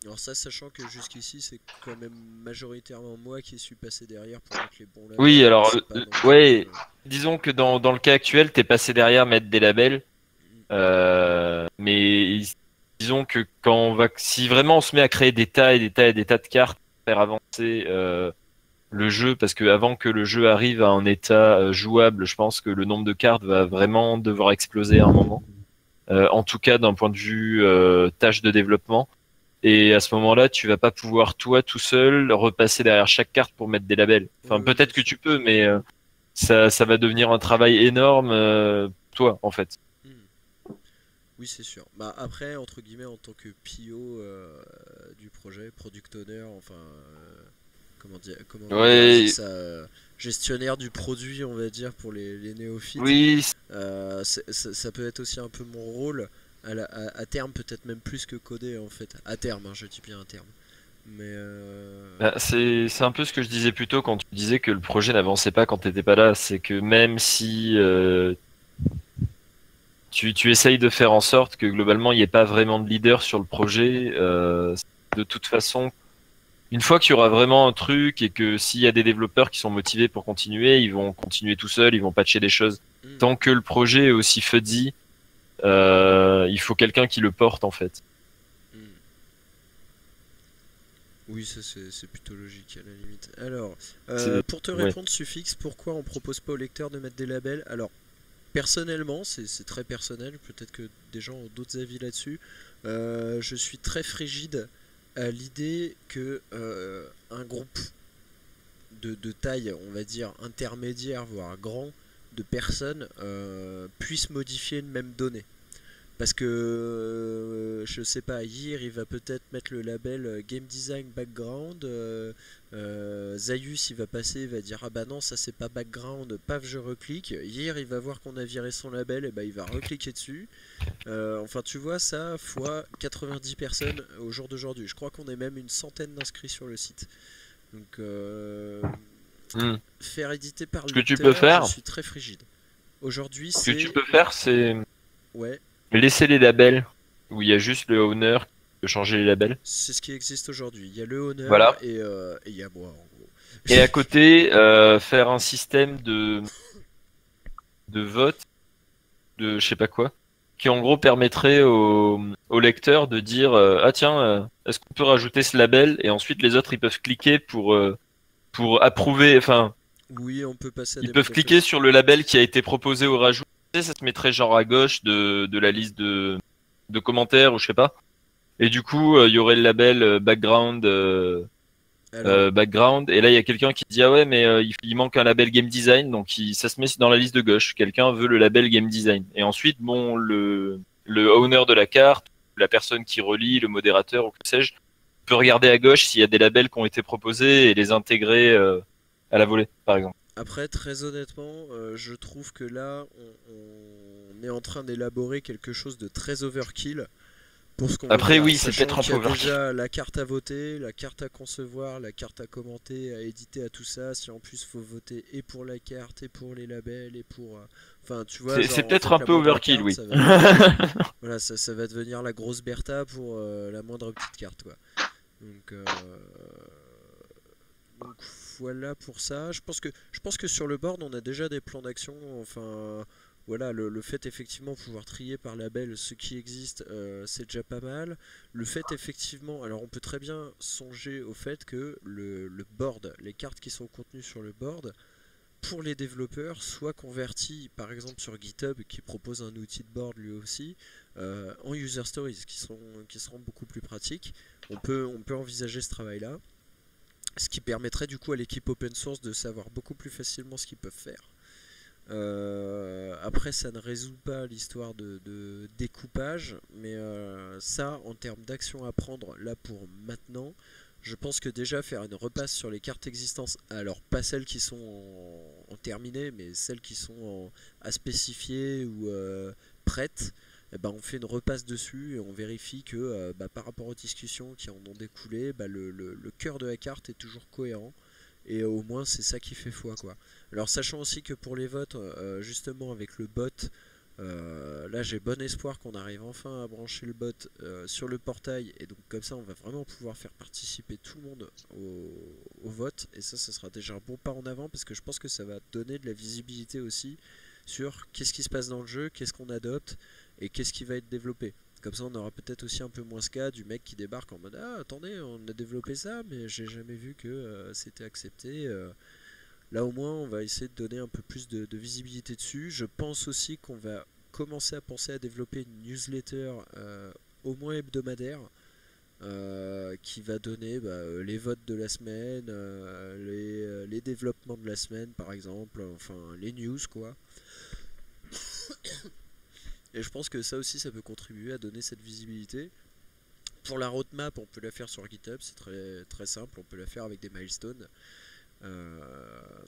Alors ça, sachant que jusqu'ici c'est quand même majoritairement moi qui suis passé derrière pour mettre les bons labels. Oui, alors, euh, ouais, euh... disons que dans, dans le cas actuel, t'es passé derrière mettre des labels. Euh, mais disons que quand on va, si vraiment on se met à créer des tas et des tas et des tas de cartes pour faire avancer euh, le jeu, parce que avant que le jeu arrive à un état jouable, je pense que le nombre de cartes va vraiment devoir exploser à un moment, euh, en tout cas d'un point de vue euh, tâche de développement, et à ce moment là tu vas pas pouvoir toi tout seul repasser derrière chaque carte pour mettre des labels. Enfin, peut-être que tu peux, mais euh, ça, ça va devenir un travail énorme euh, toi en fait. Oui, c'est sûr. Bah, après, entre guillemets, en tant que P O euh, du projet, product owner, enfin, euh, comment dire, comment ouais. on dit ça, euh, gestionnaire du produit, on va dire, pour les, les néophytes, oui. euh, ça, ça peut être aussi un peu mon rôle, à, la, à, à terme, peut-être même plus que coder, en fait. À terme, hein, je dis bien à terme. Mais euh... bah, c'est un peu ce que je disais plus tôt quand tu disais que le projet n'avançait pas quand tu n'étais pas là. C'est que même si... Euh, Tu, tu essayes de faire en sorte que globalement il n'y ait pas vraiment de leader sur le projet. Euh, de toute façon, une fois qu'il y aura vraiment un truc et que s'il y a des développeurs qui sont motivés pour continuer, ils vont continuer tout seuls, ils vont patcher des choses. Mm. Tant que le projet est aussi fuzzy, euh, il faut quelqu'un qui le porte en fait. Mm. Oui, ça c'est plutôt logique à la limite. Alors, euh, pour te répondre, ouais. Suffix, pourquoi on propose pas au lecteur de mettre des labels? Alors, personnellement, c'est très personnel, peut-être que des gens ont d'autres avis là-dessus, euh, je suis très frigide à l'idée que euh, un groupe de, de taille, on va dire intermédiaire, voire grand, de personnes, euh, puisse modifier une même donnée. Parce que, euh, je sais pas, hier il va peut-être mettre le label Game Design Background, euh, euh, Zaius il va passer, il va dire ah bah non ça c'est pas Background, paf je reclique, hier il va voir qu'on a viré son label et bah il va recliquer dessus, euh, enfin tu vois ça fois quatre-vingt-dix personnes au jour d'aujourd'hui, je crois qu'on est même une centaine d'inscrits sur le site. Donc euh, mmh. faire éditer par le lecteur, je suis très frigide. Aujourd'hui c'est... Ce que tu peux faire c'est... Ouais. Laisser les labels où il y a juste le owner qui peut changer les labels. C'est ce qui existe aujourd'hui. Il y a le owner voilà. et, euh, et il y a moi en gros. Et à côté, euh, faire un système de de vote de je sais pas quoi qui en gros permettrait au, au lecteur de dire euh, ah tiens euh, est-ce qu'on peut rajouter ce label, et ensuite les autres ils peuvent cliquer pour euh, pour approuver, enfin... Oui, on peut passer à des... Ils peuvent cliquer sur le label qui a été proposé au rajout. Ça se mettrait genre à gauche de, de la liste de, de commentaires ou je sais pas. Et du coup, il euh, y aurait le label euh, background, euh, euh, background. Et là, il y a quelqu'un qui dit ah ouais, mais euh, il, il manque un label game design, donc il, ça se met dans la liste de gauche. Quelqu'un veut le label game design. Et ensuite, bon, le, le owner de la carte, la personne qui relie, le modérateur ou que sais-je, peut regarder à gauche s'il y a des labels qui ont été proposés et les intégrer euh, à la volée, par exemple. Après, très honnêtement, euh, je trouve que là, on, on est en train d'élaborer quelque chose de très overkill. Pour ce qu'on... Après, oui, c'est peut-être un peu overkill. Déjà la carte à voter, la carte à concevoir, la carte à commenter, à éditer, à tout ça. Si en plus, faut voter et pour la carte, et pour les labels, et pour... Euh... Enfin, tu vois... C'est peut-être un peu overkill, carte, oui. Ça va... voilà, ça, ça va devenir la grosse Bertha pour euh, la moindre petite carte, quoi. Donc... Euh... Donc... Voilà pour ça. Je pense que je pense que sur le board on a déjà des plans d'action. Enfin voilà, le, le fait effectivement pouvoir trier par label ce qui existe, euh, c'est déjà pas mal. Le fait effectivement, alors on peut très bien songer au fait que le, le board, les cartes qui sont contenues sur le board, pour les développeurs, soient converties par exemple sur GitHub qui propose un outil de board lui aussi, euh, en user stories qui sont qui seront beaucoup plus pratiques. On peut on peut envisager ce travail là. Ce qui permettrait du coup à l'équipe open source de savoir beaucoup plus facilement ce qu'ils peuvent faire. Euh, après, ça ne résout pas l'histoire de, de découpage, mais euh, ça, en termes d'action à prendre là pour maintenant, je pense que déjà faire une repasse sur les cartes existantes, alors pas celles qui sont en, en terminées, mais celles qui sont en, à spécifier ou euh, prêtes, eh ben on fait une repasse dessus et on vérifie que euh, bah, par rapport aux discussions qui en ont découlé, bah, le, le, le cœur de la carte est toujours cohérent et euh, au moins c'est ça qui fait foi, quoi. Alors sachant aussi que pour les votes, euh, justement avec le bot, euh, là j'ai bon espoir qu'on arrive enfin à brancher le bot euh, sur le portail et donc comme ça on va vraiment pouvoir faire participer tout le monde au, au vote et ça, ça sera déjà un bon pas en avant parce que je pense que ça va donner de la visibilité aussi sur qu'est-ce qui se passe dans le jeu, qu'est-ce qu'on adopte et qu'est-ce qui va être développé. Comme ça on aura peut-être aussi un peu moins ce cas du mec qui débarque en mode ah attendez on a développé ça mais j'ai jamais vu que euh, c'était accepté. Euh, là au moins on va essayer de donner un peu plus de, de visibilité dessus. Je pense aussi qu'on va commencer à penser à développer une newsletter euh, au moins hebdomadaire euh, qui va donner bah, les votes de la semaine, euh, les, euh, les développements de la semaine par exemple, enfin les news quoi. Et je pense que ça aussi, ça peut contribuer à donner cette visibilité. Pour la roadmap, on peut la faire sur GitHub, c'est très, très simple, on peut la faire avec des milestones. Euh,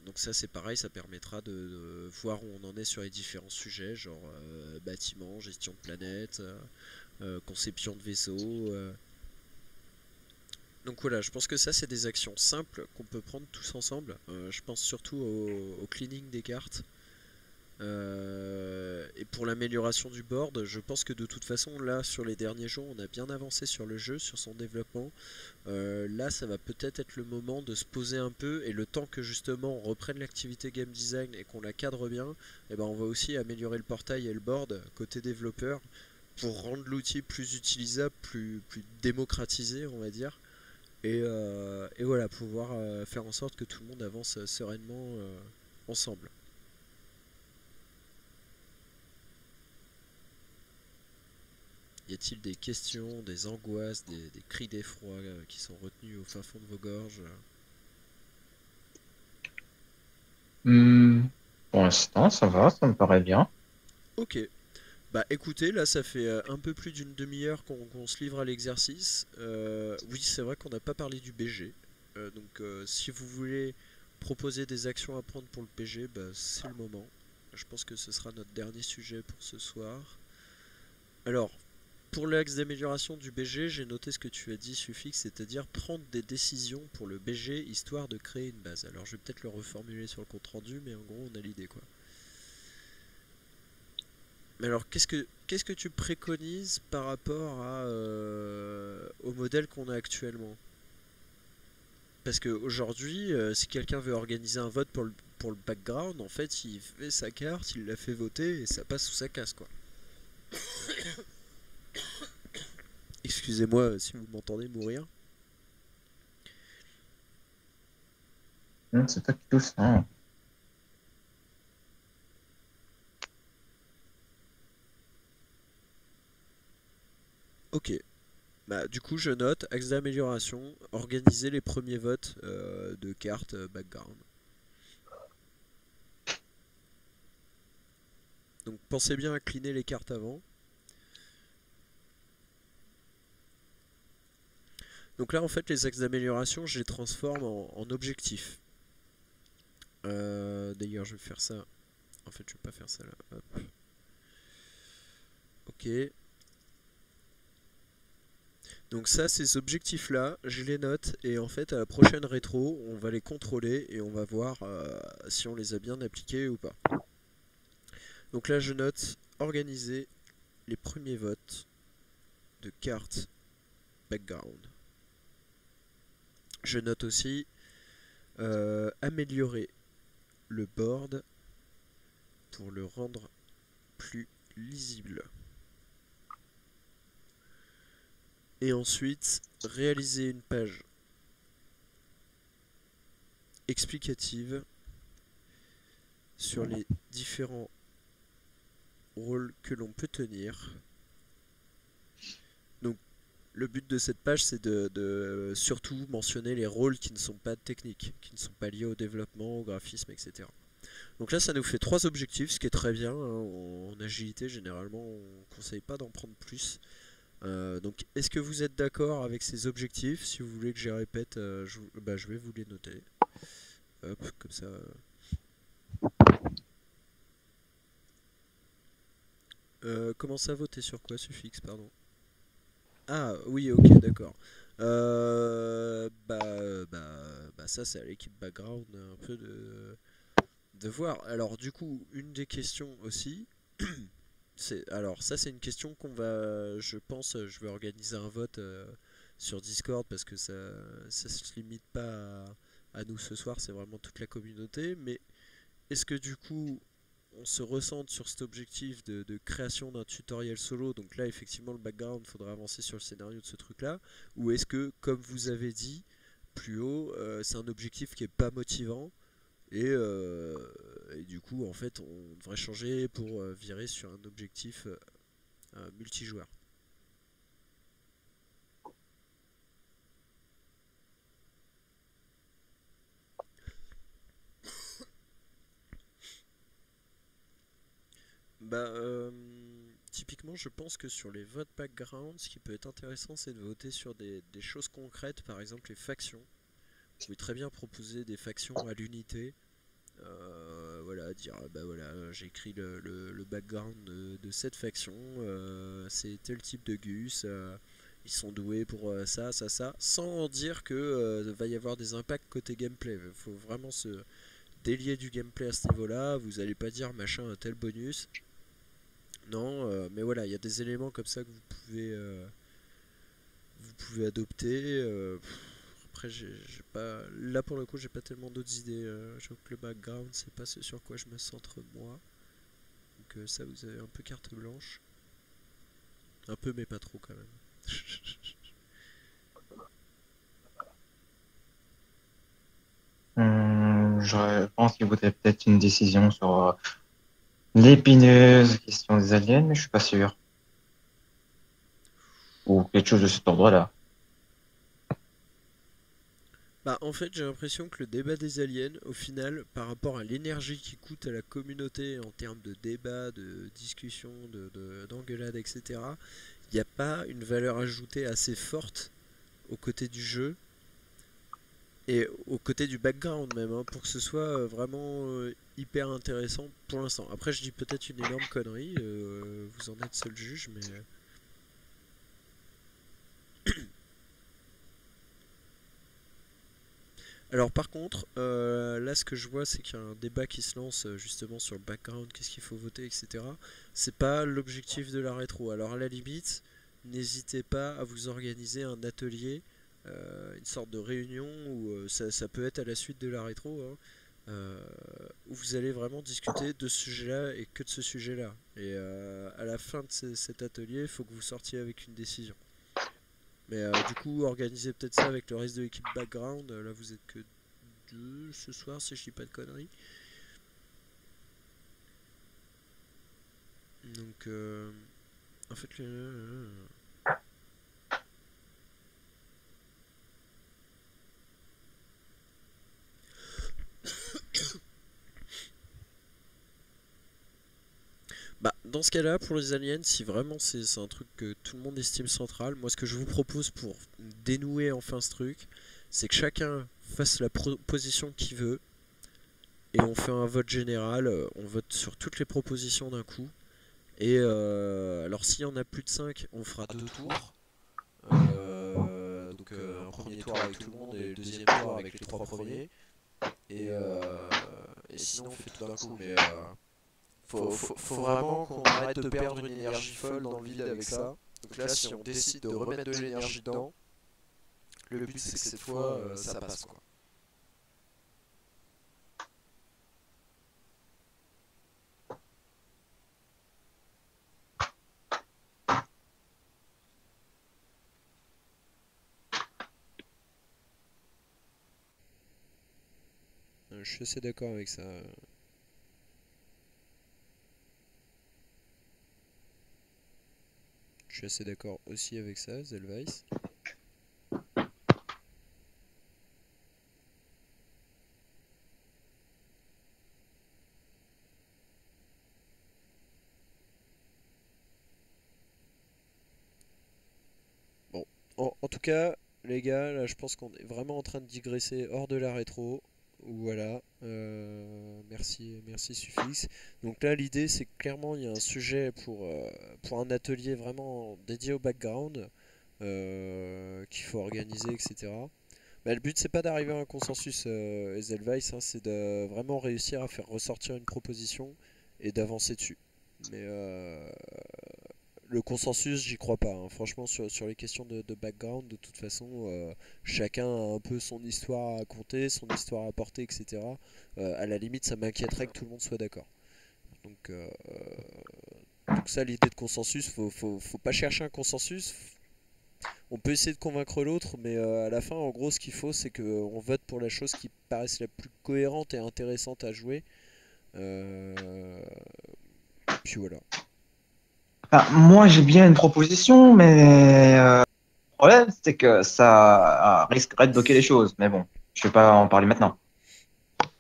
donc ça, c'est pareil, ça permettra de, de voir où on en est sur les différents sujets, genre euh, bâtiment, gestion de planète, euh, conception de vaisseaux. Euh. Donc voilà, je pense que ça, c'est des actions simples qu'on peut prendre tous ensemble. Euh, je pense surtout au, au cleaning des cartes. Euh, et pour l'amélioration du board, je pense que de toute façon là sur les derniers jours on a bien avancé sur le jeu, sur son développement. euh, là ça va peut-être être le moment de se poser un peu et le temps que justement on reprenne l'activité game design et qu'on la cadre bien, et ben on va aussi améliorer le portail et le board côté développeur pour rendre l'outil plus utilisable, plus, plus démocratisé on va dire, et, euh, et voilà, pouvoir euh, faire en sorte que tout le monde avance sereinement euh, ensemble. Y a-t-il des questions, des angoisses, des, des cris d'effroi euh, qui sont retenus au fin fond de vos gorges? mmh, Pour l'instant, ça va, ça me paraît bien. Ok. Bah écoutez, là ça fait euh, un peu plus d'une demi-heure qu'on qu'on se livre à l'exercice. Euh, oui, c'est vrai qu'on n'a pas parlé du B G. Euh, donc euh, si vous voulez proposer des actions à prendre pour le B G, bah, c'est le moment. Je pense que ce sera notre dernier sujet pour ce soir. Alors... Pour l'axe d'amélioration du B G, j'ai noté ce que tu as dit, Suffix, c'est-à-dire prendre des décisions pour le B G, histoire de créer une base. Alors je vais peut-être le reformuler sur le compte-rendu, mais en gros on a l'idée, quoi. Mais alors qu'est-ce que qu'est-ce que tu préconises par rapport à, euh, au modèle qu'on a actuellement? Parce qu'aujourd'hui, euh, si quelqu'un veut organiser un vote pour le, pour le background, en fait il fait sa carte, il la fait voter, et ça passe sous sa casse, quoi. Excusez-moi si vous m'entendez mourir. Hum, c'est toi qui touche ça. Hein. Ok. Bah, du coup, je note, axe d'amélioration, organiser les premiers votes euh, de cartes background. Donc, pensez bien à cleaner les cartes avant. Donc là, en fait, les axes d'amélioration, je les transforme en, en objectifs. Euh, D'ailleurs, je vais faire ça. En fait, je vais pas faire ça là. Hop. Ok. Donc ça, ces objectifs-là, je les note, et en fait, à la prochaine rétro, on va les contrôler, et on va voir euh, si on les a bien appliqués ou pas. Donc là, je note « Organiser les premiers votes de cartes background ». Je note aussi euh, « Améliorer le board pour le rendre plus lisible ». Et ensuite, réaliser une page explicative sur les différents rôles que l'on peut tenir. Donc, le but de cette page, c'est de, de surtout mentionner les rôles qui ne sont pas techniques, qui ne sont pas liés au développement, au graphisme, et cetera. Donc là, ça nous fait trois objectifs, ce qui est très bien. En agilité, généralement, on ne conseille pas d'en prendre plus. Euh, donc est-ce que vous êtes d'accord avec ces objectifs? Si vous voulez que j'y répète, euh, je, bah, je vais vous les noter. Hop, comme ça. Euh, commencez à voter sur quoi? Suffix, pardon. Ah oui, ok, d'accord. Euh, bah, bah, bah ça c'est à l'équipe background un peu de, de voir. Alors du coup, une des questions aussi... Alors ça c'est une question qu'on va, je pense, je vais organiser un vote euh, sur Discord parce que ça ne se limite pas à, à nous ce soir, c'est vraiment toute la communauté. Mais est-ce que du coup on se recentre sur cet objectif de, de création d'un tutoriel solo? Donc là effectivement le background, il faudra avancer sur le scénario de ce truc là. Ou est-ce que comme vous avez dit plus haut, euh, c'est un objectif qui n'est pas motivant? Et, euh, et du coup, en fait, on devrait changer pour euh, virer sur un objectif euh, euh, multijoueur. Bah, euh, typiquement, je pense que sur les votes background, ce qui peut être intéressant, c'est de voter sur des, des choses concrètes, par exemple les factions. Vous pouvez très bien proposer des factions à l'unité, euh, voilà, dire bah voilà, j'ai écrit le, le, le background de, de cette faction, euh, c'est tel type de gus, euh, ils sont doués pour euh, ça, ça, ça, sans dire que euh, va y avoir des impacts côté gameplay. Il faut vraiment se délier du gameplay à ce niveau-là. Vous n'allez pas dire machin un tel bonus, non, euh, mais voilà, il y a des éléments comme ça que vous pouvez, euh, vous pouvez adopter. Euh, Après, j'ai pas. Là pour le coup, j'ai pas tellement d'autres idées. Euh, je trouve que le background, c'est pas ce sur quoi je me centre moi. Donc euh, ça, vous avez un peu carte blanche. Un peu, mais pas trop quand même. Mmh, je pense qu'il voudrait peut-être une décision sur euh, l'épineuse question des aliens, mais je suis pas sûr. Ou quelque chose de cet ordre-là. Bah, en fait j'ai l'impression que le débat des aliens, au final, par rapport à l'énergie qui coûte à la communauté en termes de débat, de discussion, d'engueulade, de, de, et cetera, il n'y a pas une valeur ajoutée assez forte aux côtés du jeu et aux côtés du background même, hein, pour que ce soit vraiment euh, hyper intéressant pour l'instant. Après je dis peut-être une énorme connerie, euh, vous en êtes seul juge, mais... Alors par contre, euh, là ce que je vois c'est qu'il y a un débat qui se lance justement sur le background, qu'est-ce qu'il faut voter, et cetera. C'est pas l'objectif de la rétro. Alors à la limite, n'hésitez pas à vous organiser un atelier, euh, une sorte de réunion, où ça, ça peut être à la suite de la rétro, hein, euh, où vous allez vraiment discuter de ce sujet-là et que de ce sujet-là. Et euh, à la fin de ce, cet atelier, il faut que vous sortiez avec une décision. Mais euh, du coup, organisez peut-être ça avec le reste de l'équipe background. Là, vous êtes que deux ce soir, si je dis pas de conneries. Donc, euh, en fait, le... Bah, dans ce cas-là, pour les aliens, si vraiment c'est un truc que tout le monde estime central, moi ce que je vous propose pour dénouer enfin ce truc, c'est que chacun fasse la proposition qu'il veut, et on fait un vote général, on vote sur toutes les propositions d'un coup, et euh, alors s'il y en a plus de cinq, on fera deux tours, euh, donc euh, un premier tour avec tout le monde et le deuxième tour avec les trois premiers, et, euh, et sinon on fait tout d'un coup, mais... Euh, Faut, faut, faut vraiment qu'on arrête de perdre une énergie folle dans le vide avec ça. Donc là, si on décide de remettre de l'énergie dedans, le but c'est que cette fois, euh, ça passe quoi. Je suis assez d'accord avec ça. Je suis assez d'accord aussi avec ça, Zelweiss. Bon, en, en tout cas, les gars, là, je pense qu'on est vraiment en train de digresser hors de la rétro. Voilà, euh, merci, merci Suffix. Donc là, l'idée, c'est que clairement, il y a un sujet pour, euh, pour un atelier vraiment dédié au background, euh, qu'il faut organiser, et cetera. Mais le but, c'est pas d'arriver à un consensus, euh, Zelweiss, hein, c'est de vraiment réussir à faire ressortir une proposition et d'avancer dessus. Mais euh, le consensus, j'y crois pas. Hein. Franchement, sur, sur les questions de, de background, de toute façon, euh, chacun a un peu son histoire à raconter, son histoire à apporter, et cetera. Euh, à la limite, ça m'inquiéterait que tout le monde soit d'accord. Donc, euh, donc ça, l'idée de consensus, faut, faut, faut pas chercher un consensus. On peut essayer de convaincre l'autre, mais euh, à la fin, en gros, ce qu'il faut, c'est qu'on vote pour la chose qui paraisse la plus cohérente et intéressante à jouer. Euh, puis voilà. Ah, moi j'ai bien une proposition, mais euh, le problème c'est que ça risquerait de bloquer les choses, mais bon, je ne vais pas en parler maintenant.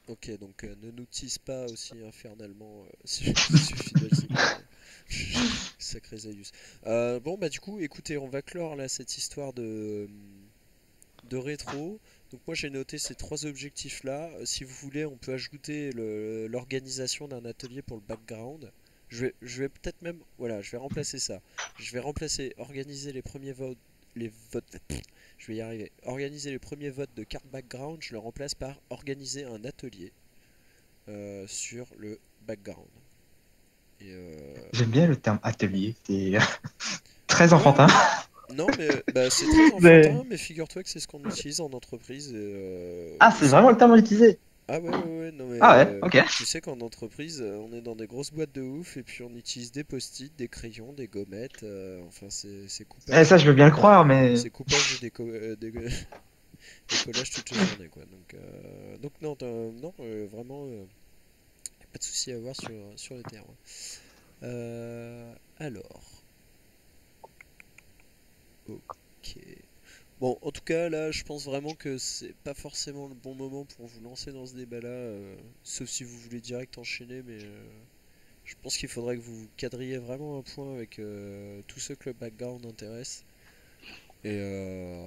Ok, donc euh, ne nous tease pas aussi infernalement, euh, si je suis fidèle, sacré Zaius. Euh, bon bah du coup, écoutez, on va clore là cette histoire de, de rétro. Donc moi j'ai noté ces trois objectifs là, si vous voulez on peut ajouter l'organisation d'un atelier pour le background. Je vais, je vais peut-être même... Voilà, je vais remplacer ça. Je vais remplacer, organiser les premiers votes... Les votes... Je vais y arriver. Organiser les premiers votes de carte background, je le remplace par organiser un atelier euh, sur le background. Euh... J'aime bien le terme atelier, c'est très enfantin. Ouais. Non, mais bah, c'est très enfantin, mais figure-toi que c'est ce qu'on utilise en entreprise. Euh... Ah, c'est vraiment le terme utilisé. Ah ouais, ouais, ouais, non mais ah ouais, euh, okay. Tu sais qu'en entreprise, on est dans des grosses boîtes de ouf et puis on utilise des post-it, des crayons, des gommettes, euh, enfin c'est coupage. Eh ça je veux bien le croire mais... C'est coupage des, co euh, des, des collages toute la journée quoi, donc, euh, donc non, non euh, vraiment, euh, y a pas de soucis à avoir sur, sur les termes. Euh, alors... Ok... Bon, en tout cas, là, je pense vraiment que c'est pas forcément le bon moment pour vous lancer dans ce débat-là, euh, sauf si vous voulez direct enchaîner, mais euh, je pense qu'il faudrait que vous quadriez vraiment un point avec euh, tous ceux que le background intéresse. Et, euh,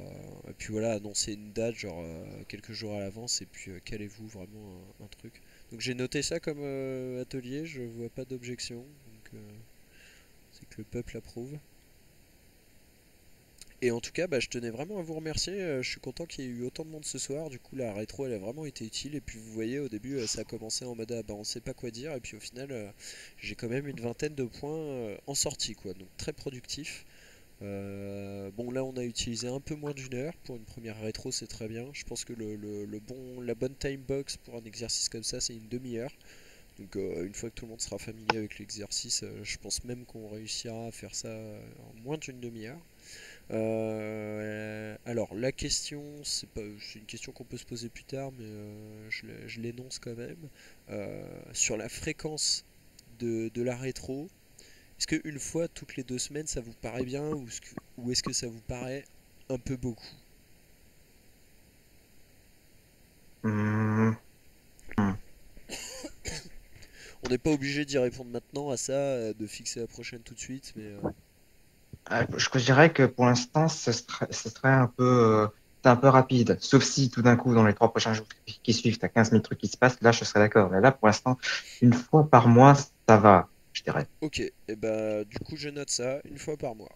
et puis voilà, annoncer une date, genre euh, quelques jours à l'avance, et puis euh, calez-vous vraiment un, un truc. Donc j'ai noté ça comme euh, atelier, je vois pas d'objection, donc euh, c'est que le peuple approuve. Et en tout cas, bah, je tenais vraiment à vous remercier, je suis content qu'il y ait eu autant de monde ce soir, du coup la rétro elle a vraiment été utile, et puis vous voyez au début ça a commencé en mode ah, bah, on sait pas quoi dire, et puis au final j'ai quand même une vingtaine de points en sortie, quoi, donc très productif. Euh, bon là on a utilisé un peu moins d'une heure, pour une première rétro c'est très bien, je pense que le, le, le bon, la bonne time box pour un exercice comme ça c'est une demi-heure. Donc euh, une fois que tout le monde sera familier avec l'exercice, euh, je pense même qu'on réussira à faire ça en moins d'une demi-heure. Euh, alors la question, c'est pas, c'est une question qu'on peut se poser plus tard, mais euh, je, je l'énonce quand même. Euh, sur la fréquence de, de la rétro, est-ce qu'une fois toutes les deux semaines ça vous paraît bien ou, ou est-ce que ça vous paraît un peu beaucoup? Mmh. Mmh. On n'est pas obligé d'y répondre maintenant à ça, de fixer la prochaine tout de suite, mais... Euh... Je dirais que pour l'instant, ce serait, ce serait un, peu, euh, un peu rapide. Sauf si tout d'un coup, dans les trois prochains jours qui suivent, tu as quinze mille trucs qui se passent, là je serais d'accord. Mais là, pour l'instant, une fois par mois, ça va, je dirais. Ok, et eh ben, du coup, je note ça, une fois par mois.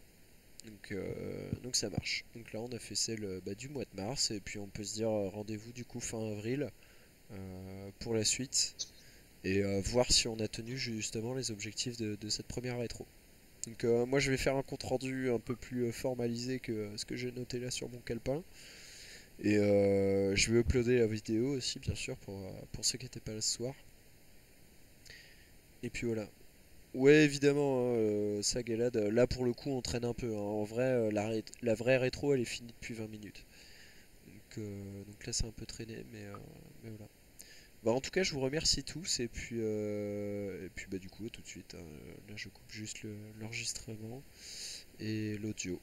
Donc, euh, donc ça marche. Donc là, on a fait celle bah, du mois de mars, et puis on peut se dire rendez-vous du coup fin avril euh, pour la suite, et euh, voir si on a tenu justement les objectifs de, de cette première rétro. Donc euh, moi je vais faire un compte rendu un peu plus formalisé que ce que j'ai noté là sur mon calepin. Et euh, je vais uploader la vidéo aussi bien sûr pour, pour ceux qui n'étaient pas là ce soir. Et puis voilà. Ouais évidemment hein, ça Galade, là pour le coup on traîne un peu. Hein. En vrai la, la vraie rétro elle est finie depuis vingt minutes. Donc, euh, donc là c'est un peu traîné mais, euh, mais voilà. Bah en tout cas je vous remercie tous et puis euh, et puis bah du coup tout de suite hein, là je coupe juste l'enregistrement et l'audio.